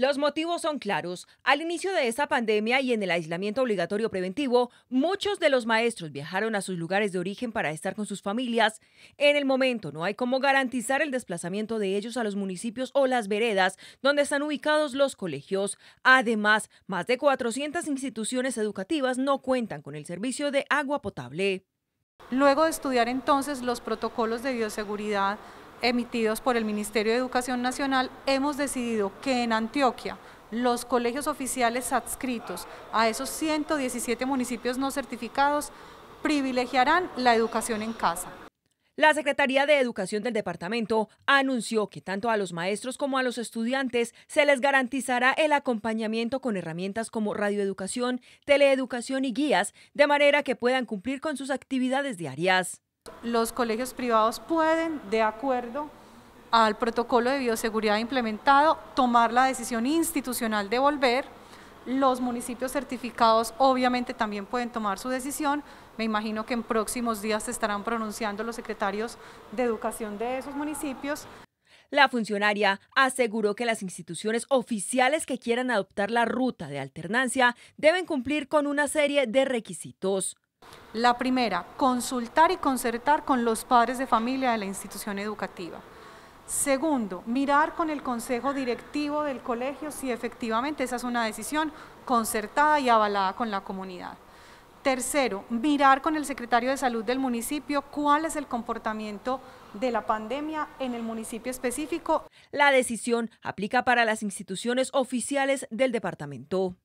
Los motivos son claros. Al inicio de esta pandemia y en el aislamiento obligatorio preventivo, muchos de los maestros viajaron a sus lugares de origen para estar con sus familias. En el momento no hay cómo garantizar el desplazamiento de ellos a los municipios o las veredas donde están ubicados los colegios. Además, más de 400 instituciones educativas no cuentan con el servicio de agua potable. Luego de estudiar entonces los protocolos de bioseguridad emitidos por el Ministerio de Educación Nacional, hemos decidido que en Antioquia los colegios oficiales adscritos a esos 117 municipios no certificados privilegiarán la educación en casa. La Secretaría de Educación del departamento anunció que tanto a los maestros como a los estudiantes se les garantizará el acompañamiento con herramientas como radioeducación, teleeducación y guías, de manera que puedan cumplir con sus actividades diarias. Los colegios privados pueden, de acuerdo al protocolo de bioseguridad implementado, tomar la decisión institucional de volver. Los municipios certificados obviamente también pueden tomar su decisión. Me imagino que en próximos días se estarán pronunciando los secretarios de educación de esos municipios. La funcionaria aseguró que las instituciones oficiales que quieran adoptar la ruta de alternancia deben cumplir con una serie de requisitos. La primera, consultar y concertar con los padres de familia de la institución educativa. Segundo, mirar con el consejo directivo del colegio si efectivamente esa es una decisión concertada y avalada con la comunidad. Tercero, mirar con el secretario de salud del municipio cuál es el comportamiento de la pandemia en el municipio específico. La decisión aplica para las instituciones oficiales del departamento.